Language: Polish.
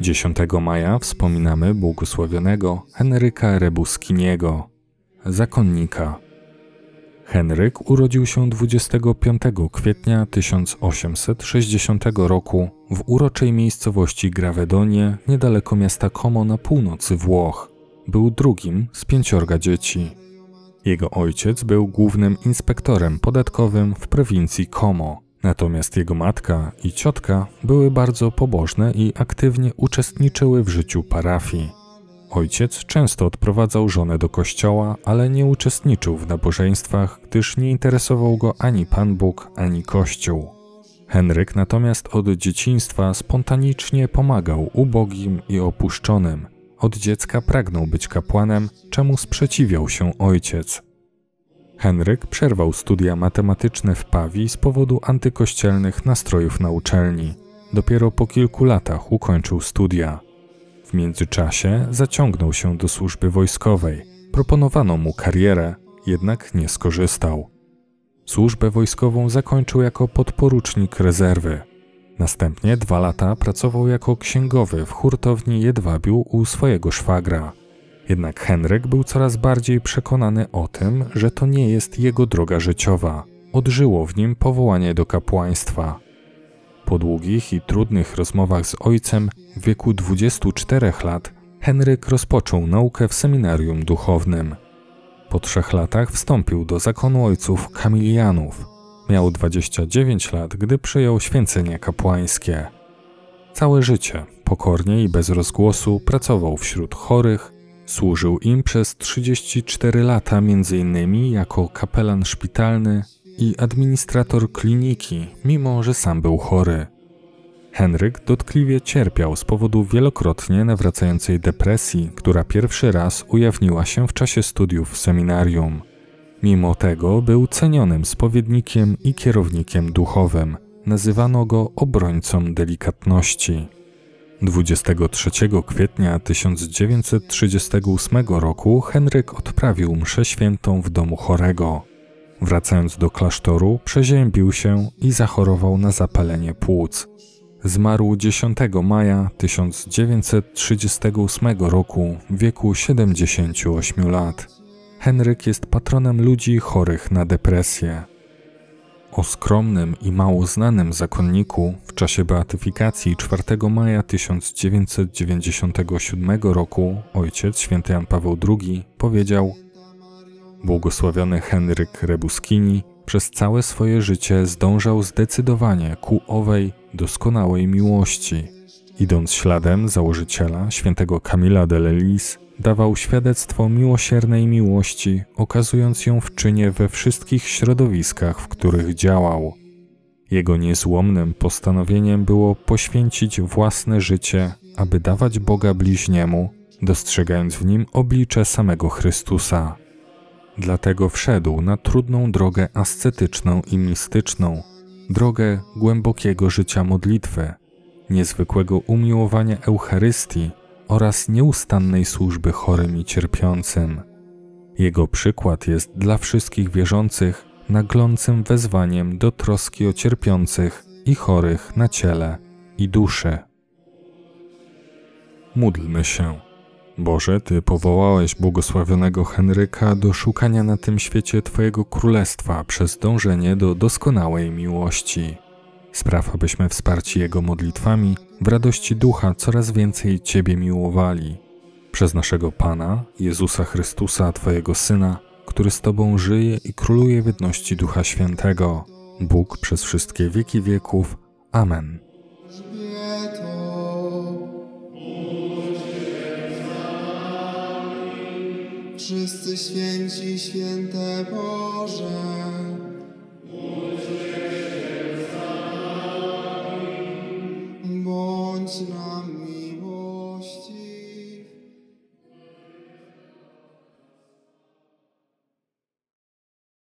10 maja wspominamy błogosławionego Henryka Rebuschiniego, zakonnika. Henryk urodził się 25 kwietnia 1860 roku w uroczej miejscowości Gravedonie, niedaleko miasta Como na północy Włoch. Był drugim z 5 dzieci. Jego ojciec był głównym inspektorem podatkowym w prowincji Como, natomiast jego matka i ciotka były bardzo pobożne i aktywnie uczestniczyły w życiu parafii. Ojciec często odprowadzał żonę do kościoła, ale nie uczestniczył w nabożeństwach, gdyż nie interesował go ani Pan Bóg, ani Kościół. Henryk natomiast od dzieciństwa spontanicznie pomagał ubogim i opuszczonym. Od dziecka pragnął być kapłanem, czemu sprzeciwiał się ojciec. Henryk przerwał studia matematyczne w Pawii z powodu antykościelnych nastrojów na uczelni. Dopiero po kilku latach ukończył studia. W międzyczasie zaciągnął się do służby wojskowej. Proponowano mu karierę, jednak nie skorzystał. Służbę wojskową zakończył jako podporucznik rezerwy. Następnie 2 lata pracował jako księgowy w hurtowni jedwabiu u swojego szwagra. Jednak Henryk był coraz bardziej przekonany o tym, że to nie jest jego droga życiowa. Odżyło w nim powołanie do kapłaństwa. Po długich i trudnych rozmowach z ojcem w wieku 24 lat Henryk rozpoczął naukę w seminarium duchownym. Po 3 latach wstąpił do zakonu ojców Kamilianów. Miał 29 lat, gdy przyjął święcenie kapłańskie. Całe życie pokornie i bez rozgłosu pracował wśród chorych, służył im przez 34 lata m.in. jako kapelan szpitalny i administrator kliniki, mimo że sam był chory. Henryk dotkliwie cierpiał z powodu wielokrotnie nawracającej depresji, która pierwszy raz ujawniła się w czasie studiów w seminarium. Mimo tego był cenionym spowiednikiem i kierownikiem duchowym. Nazywano go obrońcą delikatności. 23 kwietnia 1938 roku Henryk odprawił mszę świętą w domu chorego. Wracając do klasztoru, przeziębił się i zachorował na zapalenie płuc. Zmarł 10 maja 1938 roku w wieku 78 lat. Henryk jest patronem ludzi chorych na depresję. O skromnym i mało znanym zakonniku w czasie beatyfikacji 4 maja 1997 roku ojciec święty Jan Paweł II powiedział: błogosławiony Henryk Rebuschini przez całe swoje życie zdążał zdecydowanie ku owej doskonałej miłości. Idąc śladem założyciela, świętego Kamila de Lelis, dawał świadectwo miłosiernej miłości, okazując ją w czynie we wszystkich środowiskach, w których działał. Jego niezłomnym postanowieniem było poświęcić własne życie, aby dawać Boga bliźniemu, dostrzegając w nim oblicze samego Chrystusa. Dlatego wszedł na trudną drogę ascetyczną i mistyczną, drogę głębokiego życia modlitwy, niezwykłego umiłowania Eucharystii oraz nieustannej służby chorym i cierpiącym. Jego przykład jest dla wszystkich wierzących naglącym wezwaniem do troski o cierpiących i chorych na ciele i duszy. Módlmy się. Boże, Ty powołałeś błogosławionego Henryka do szukania na tym świecie Twojego Królestwa przez dążenie do doskonałej miłości. Spraw, abyśmy wsparci jego modlitwami w radości ducha coraz więcej Ciebie miłowali. Przez naszego Pana, Jezusa Chrystusa, Twojego Syna, który z Tobą żyje i króluje w jedności Ducha Świętego. Bóg przez wszystkie wieki wieków. Amen. Wszyscy święci, święte Boże.